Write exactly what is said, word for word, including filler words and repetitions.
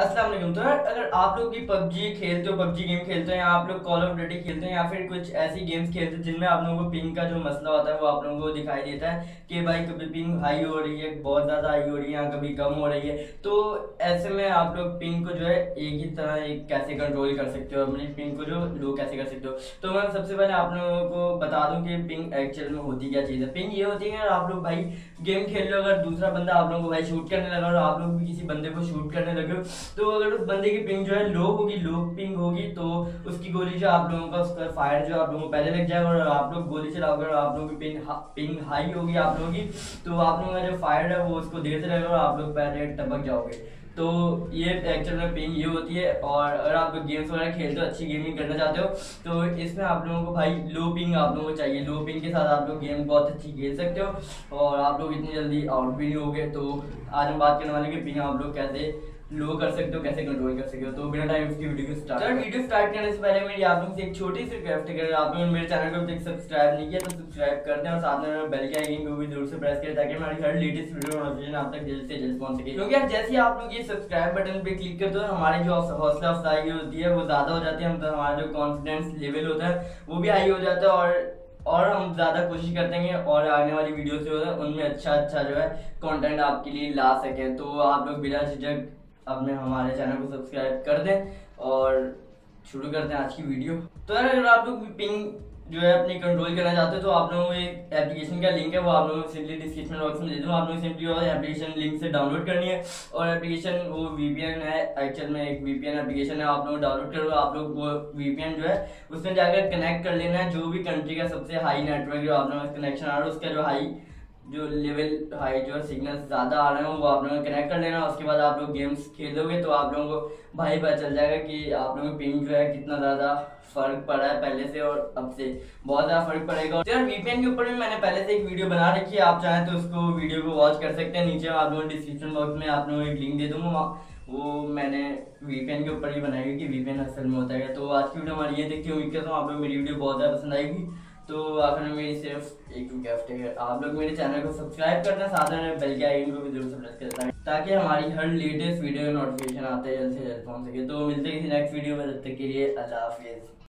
अस्सलाम वालेकुम। तो यार अगर आप लोग भी पबजी खेलते हो, पबजी गेम खेलते हो या आप लोग कॉल ऑफ ड्यूटी खेलते हो या फिर कुछ ऐसी गेम्स खेलते हो जिनमें आप लोगों को पिंग का जो मसला होता है वो आप लोगों को दिखाई देता है कि भाई कभी पिंग हाई हो रही है, बहुत ज़्यादा हाई हो रही है या कभी कम हो रही है, तो ऐसे में आप लोग पिंग को जो है एक ही तरह एक कैसे कंट्रोल कर सकते हो, अपनी पिंग को जो लो कैसे कर सकते हो। तो मैं सबसे पहले आप लोगों को बता दूँ कि पिंग एक्चुअल में होती क्या चीज़ है। पिंग ये होती है यार, आप लोग भाई गेम खेल रहे हो, अगर दूसरा बंदा आप लोगों को भाई शूट करने लगा और आप लोग भी किसी बंदे को शूट करने लगे हो, तो अगर उस बंदे की पिंग जो है लो होगी, लो पिंग होगी तो उसकी गोली जो आप लोगों का उसका फायर जो आप लोगों को पहले लग जाएगा और आप लोग गोली चलाओगे और आप लोगों की पिंग हा, पिंग हाई होगी आप लोगों की, तो आप लोगों का जो फायर है वो उसको देर से लगेगा और आप लोग पहले टपक जाओगे। तो ये एक्चुअल में पिंग ये होती है। और अगर आप लोग गेम्स वगैरह खेलते हो, अच्छी गेमिंग करना चाहते हो, तो इसमें आप लोगों को भाई लो पिंग आप लोगों को चाहिए। लो पिंग के साथ आप लोग गेम बहुत अच्छी खेल सकते हो और आप लोग इतनी जल्दी आउट भी नहीं होगे। तो आज हम बात करने वाले कि पिंग आप लोग कैसे लो कर सकते हो, कैसे कंट्रोल कर सकते हो। तो बिना टाइम की वीडियो स्टार्ट वीडियो स्टार्ट करने से पहले मेरी आप लोगों से एक छोटी सी रिक्वेस्ट है, अगर आप लोग मेरे चैनल को तक सब्सक्राइब नहीं किया तो सब्सक्राइब कर दें और साथ में बेल के आइकन को भी जरूर से प्रेस करें ताकि हमारी हर लेटेस्ट वीडियो नोटिफिकेशन आप तक जल्द से जल्द पहुंच सके। क्योंकि यार जैसे ही आप लोग ये सब्सक्राइब बटन पर क्लिक करते हो, हमारी जो हौसला अफजाई होती है वो ज़्यादा हो जाती है, हम तो हमारा जो कॉन्फिडेंस लेवल होता है वो भी हाई हो जाता है और और हम ज़्यादा कोशिश करते हैं और आने वाली वीडियो जो है उनमें अच्छा अच्छा जो है कॉन्टेंट आपके लिए ला सकें। तो आप लोग बिना झिझक आपने हमारे चैनल को सब्सक्राइब कर दें और शुरू करते हैं आज की वीडियो। तो यार अगर आप लोग पिंग जो है अपनी कंट्रोल करना चाहते हो तो आप लोगों को एक एप्लीकेशन का लिंक है, वो आप लोगों को सिंपली डिस्क्रिप्शन बॉक्स में दे दूँ। आप लोग सिंपली वो एप्लीकेशन लिंक से डाउनलोड करनी है और एप्लीकेशन वो वीपीएन है, एक्चुअल में एक वीपीएन एप्लीकेशन है, आप लोग डाउनलोड करो। आप लोग वो वीपीएन जो है उसमें जाकर कनेक्ट कर लेना है, जो भी कंट्री का सबसे हाई नेटवर्क जो आप लोग कनेक्शन आ रहा है उसका जो हाई जो लेवल हाई जो सिग्नल ज़्यादा आ रहे हो वो आप लोगों को कनेक्ट कर लेना। उसके बाद आप लोग गेम्स खेलोगे तो आप लोगों को भाई पता चल जाएगा कि आप लोगों की पिंग जो है कितना ज़्यादा फ़र्क पड़ा है पहले से और अब से, बहुत ज़्यादा फर्क पड़ेगा। यार वीपीएन के ऊपर भी मैंने पहले से एक वीडियो बना रखी है, आप चाहें तो उसको वीडियो को वॉच कर सकते हैं। नीचे आप लोगों डिस्क्रिप्शन बॉक्स में आप लोगों को एक लिंक दे दूँगा, वो मैंने वीपीएन के ऊपर ही बनाई हुई कि वीपीएन असल में होता है। तो आज की वीडियो हमारी ये देखी, उम्मीद करता हूँ आप लोग मेरी वीडियो बहुत ज़्यादा पसंद आएगी। तो आखिर में मेरी सिर्फ एक रिक्वेस्ट है, आप लोग मेरे चैनल को सब्सक्राइब करना, साथ में बेल के आइकन को भी जरूर से प्रेस करना ताकि हमारी हर लेटेस्ट वीडियो नोटिफिकेशन आते हैं जल्द से जल्द पहुँच सके। तो मिलते हैं किसी नेक्स्ट वीडियो में, तब तक के लिए अल्लाह हाफिज़।